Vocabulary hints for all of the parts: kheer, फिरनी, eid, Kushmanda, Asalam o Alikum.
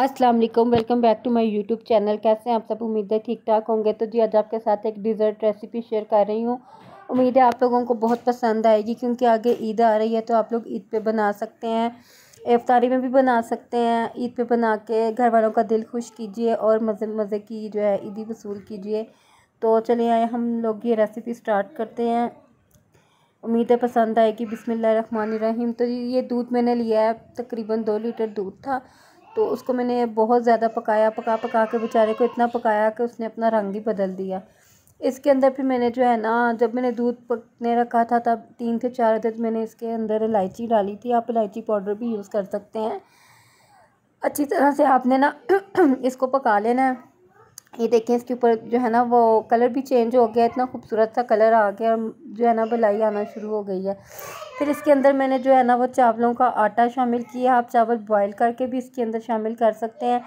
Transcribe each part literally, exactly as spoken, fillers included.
अस्सलाम वालेकुम, welcome back to my YouTube channel. कैसे हैं आप सब? उम्मीद है ठीक ठाक होंगे। तो जी आज आपके साथ एक डिज़र्ट रेसिपी शेयर कर रही हूँ। उम्मीद है आप लोगों को बहुत पसंद आएगी क्योंकि आगे ईद आ रही है, तो आप लोग ईद पे बना सकते हैं, इफ्तारी में भी बना सकते हैं। ईद पे बना के घर वालों का दिल खुश कीजिए और मज़े मज़े की जो है ईदी वसूल कीजिए। तो चलिए आए हम लोग ये रेसिपी स्टार्ट करते हैं, उम्मीद है पसंद आएगी। बिस्मिल्लाहिर्रहमानिर्रहीम। तो ये दूध मैंने लिया है, तकरीबन दो लीटर दूध था। तो उसको मैंने बहुत ज़्यादा पकाया, पका पका के बेचारे को इतना पकाया कि उसने अपना रंग ही बदल दिया। इसके अंदर फिर मैंने जो है ना, जब मैंने दूध पकने रखा था तब तीन से चार अदद मैंने इसके अंदर इलायची डाली थी। आप इलायची पाउडर भी यूज़ कर सकते हैं। अच्छी तरह से आपने ना इसको पका लेना है। ये देखें इसके ऊपर जो है ना वो कलर भी चेंज हो गया, इतना खूबसूरत सा कलर आ गया और जो है ना बलाई आना शुरू हो गई है। फिर इसके अंदर मैंने जो है ना वो चावलों का आटा शामिल किया। आप चावल बॉयल करके भी इसके अंदर शामिल कर सकते हैं।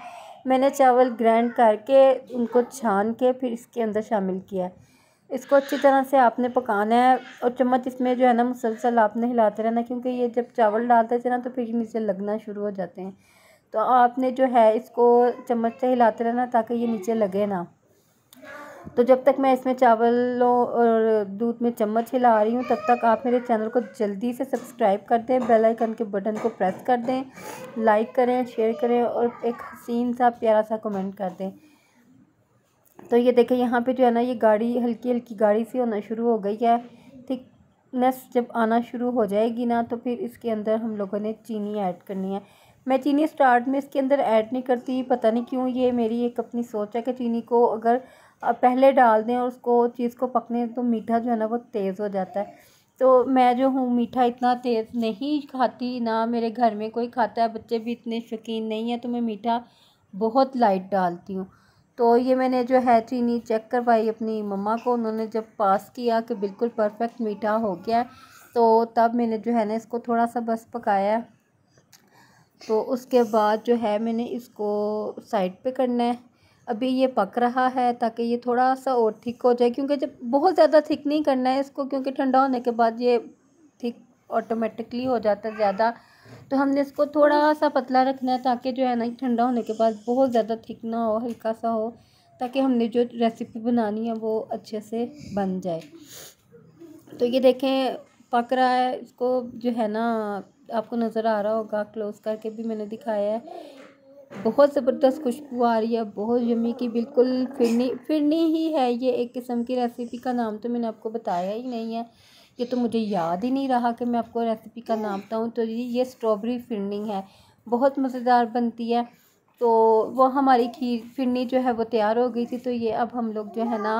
मैंने चावल ग्राइंड करके उनको छान के फिर इसके अंदर शामिल किया। इसको अच्छी तरह से आपने पकाना है और चम्मच इसमें जो है ना मुसलसल आपने हिलाते रहना, क्योंकि ये जब चावल डालते थे ना तो फिर नीचे लगना शुरू हो जाते हैं। तो आपने जो है इसको चम्मच से हिलाते रहना ताकि ये नीचे लगे ना। तो जब तक मैं इसमें चावलों और दूध में चम्मच हिला रही हूँ, तब तक आप मेरे चैनल को जल्दी से सब्सक्राइब कर दें, बेल आइकन के बटन को प्रेस कर दें, लाइक करें, शेयर करें और एक हसीन सा प्यारा सा कमेंट कर दें। तो ये देखें यहाँ पे जो है ना ये गाढ़ी हल्की हल्की गाढ़ी सी होना शुरू हो गई है। थिकनेस जब आना शुरू हो जाएगी ना तो फिर इसके अंदर हम लोगों ने चीनी ऐड करनी है। मैं चीनी स्टार्ट में इसके अंदर ऐड नहीं करती, पता नहीं क्यों। ये मेरी एक अपनी सोच है कि चीनी को अगर पहले डाल दें और उसको चीज़ को पकने तो मीठा जो है ना वो तेज़ हो जाता है। तो मैं जो हूँ मीठा इतना तेज़ नहीं खाती, ना मेरे घर में कोई खाता है, बच्चे भी इतने शौकीन नहीं है, तो मैं मीठा बहुत लाइट डालती हूँ। तो ये मैंने जो है चीनी चेक करवाई अपनी मम्मा को, उन्होंने जब पास किया कि बिल्कुल परफेक्ट मीठा हो गया, तो तब मैंने जो है ना इसको थोड़ा सा बस पकाया। तो उसके बाद जो है मैंने इसको साइड पे करना है। अभी ये पक रहा है ताकि ये थोड़ा सा और थिक हो जाए, क्योंकि जब बहुत ज़्यादा थिक नहीं करना है इसको, क्योंकि ठंडा होने के बाद ये थिक ऑटोमेटिकली हो जाता है ज़्यादा। तो हमने इसको थोड़ा सा पतला रखना है ताकि जो है ना ठंडा होने के बाद बहुत ज़्यादा थिक ना हो, हल्का सा हो, ताकि हमने जो रेसिपी बनानी है वो अच्छे से बन जाए। तो ये देखें पक रहा है, इसको जो है ना आपको नज़र आ रहा होगा, क्लोज़ करके भी मैंने दिखाया है। बहुत ज़बरदस्त खुशबू आ रही है, बहुत यमी की, बिल्कुल फिरनी फिरनी ही है ये एक किस्म की रेसिपी का नाम। तो मैंने आपको बताया ही नहीं है, ये तो मुझे याद ही नहीं रहा कि मैं आपको रेसिपी का नाम बताऊँ। तो ये स्ट्रॉबेरी फिरनी है, बहुत मज़ेदार बनती है। तो वो हमारी खीर फिरनी जो है वो तैयार हो गई थी। तो ये अब हम लोग जो है ना,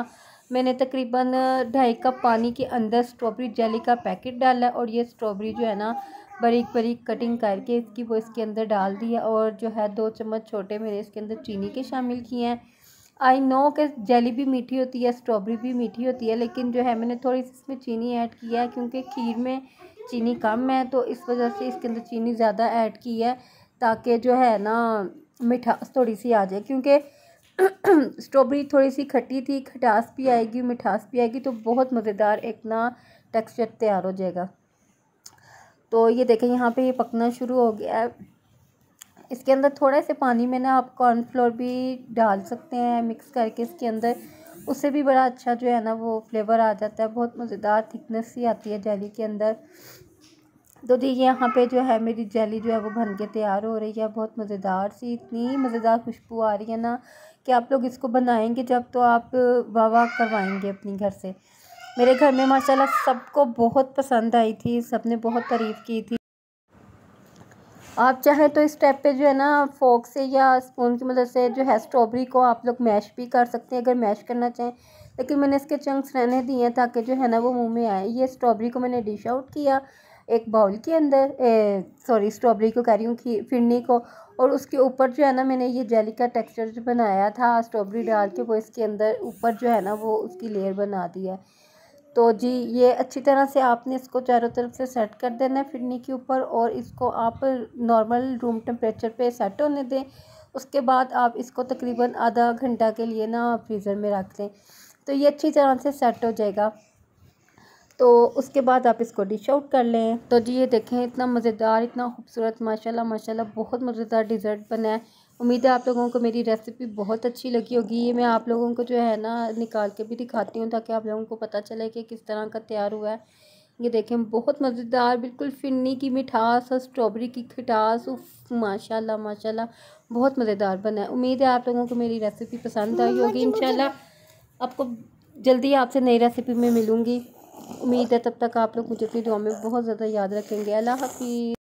मैंने तकरीबन ढाई कप पानी के अंदर स्ट्रॉबेरी जेली का पैकेट डाला और ये स्ट्रॉबेरी जो है ना बारीक बारीक कटिंग करके इसकी वो इसके अंदर डाल दी है। और जो है दो चम्मच छोटे मैंने इसके अंदर चीनी के शामिल किए हैं। आई नो कि जेली भी मीठी होती है, स्ट्रॉबेरी भी मीठी होती है, लेकिन जो है मैंने थोड़ी सी इसमें चीनी ऐड किया है क्योंकि खीर में चीनी कम है, तो इस वजह से इसके अंदर चीनी ज़्यादा ऐड की है ताकि जो है ना मिठास थोड़ी सी आ जाए, क्योंकि स्ट्रॉबेरी थोड़ी सी खट्टी थी, खटास भी आएगी, मिठास भी आएगी, तो बहुत मज़ेदार एक ना टेक्सचर तैयार हो जाएगा। तो ये देखें यहाँ पे ये पकना शुरू हो गया है। इसके अंदर थोड़े से पानी में ना आप कॉर्नफ्लोर भी डाल सकते हैं मिक्स करके इसके अंदर, उससे भी बड़ा अच्छा जो है ना वो फ्लेवर आ जाता है, बहुत मज़ेदार थिकनेस सी आती है जेली के अंदर। तो जी यहाँ पे जो है मेरी जेली जो है वो बन के तैयार हो रही है, बहुत मज़ेदार सी, इतनी मज़ेदार खुशबू आ रही है ना कि आप लोग इसको बनाएंगे जब तो आप वाह वाह करवाएंगे अपने घर से। मेरे घर में माशाल्लाह सबको बहुत पसंद आई थी, सबने बहुत तारीफ़ की थी। आप चाहें तो इस टाइप पे जो है ना फोक से या स्पून की मदद से जो है स्ट्रॉबेरी को आप लोग मैश भी कर सकते हैं अगर मैश करना चाहें, लेकिन मैंने इसके चंक्स रहने दिए हैं ताकि जो है ना वो मुँह में आए। ये स्ट्रॉबेरी को मैंने डिश आउट किया एक बाउल के अंदर, सॉरी स्ट्रॉबेरी को कह रही हूँ खीर फिरनी को, और उसके ऊपर जो है ना मैंने ये जेली का टेक्सचर जो बनाया था स्ट्रॉबेरी डाल के, वो इसके अंदर ऊपर जो है ना वो उसकी लेयर बना दी है। तो जी ये अच्छी तरह से आपने इसको चारों तरफ से सेट कर देना है फिरनी के ऊपर, और इसको आप नॉर्मल रूम टेम्परेचर पे सेट होने दें। उसके बाद आप इसको तकरीबन आधा घंटा के लिए ना फ्रीज़र में रख दें, तो ये अच्छी तरह से सेट हो जाएगा। तो उसके बाद आप इसको डिश आउट कर लें। तो जी ये देखें इतना मज़ेदार, इतना खूबसूरत, माशाल्लाह माशाल्लाह बहुत मज़ेदार डिज़र्ट बना है। उम्मीद है आप लोगों को मेरी रेसिपी बहुत अच्छी लगी होगी। ये मैं आप लोगों को जो है ना निकाल के भी दिखाती हूँ ताकि आप लोगों को पता चले कि किस तरह का तैयार हुआ है। ये देखें, बहुत मज़ेदार, बिल्कुल फिन्नी की मिठास और स्ट्रॉबेरी की खटास, उफ माशाल्लाह माशाल्लाह बहुत मज़ेदार बना है। उम्मीद है आप लोगों को मेरी रेसिपी पसंद आई होगी। इंशाल्लाह आपको जल्दी आपसे नई रेसिपी में मिलूँगी। उम्मीद है तब तक आप लोग मुझे अपनी दुआ में बहुत ज़्यादा याद रखेंगे। अल्लाह हाफिज़।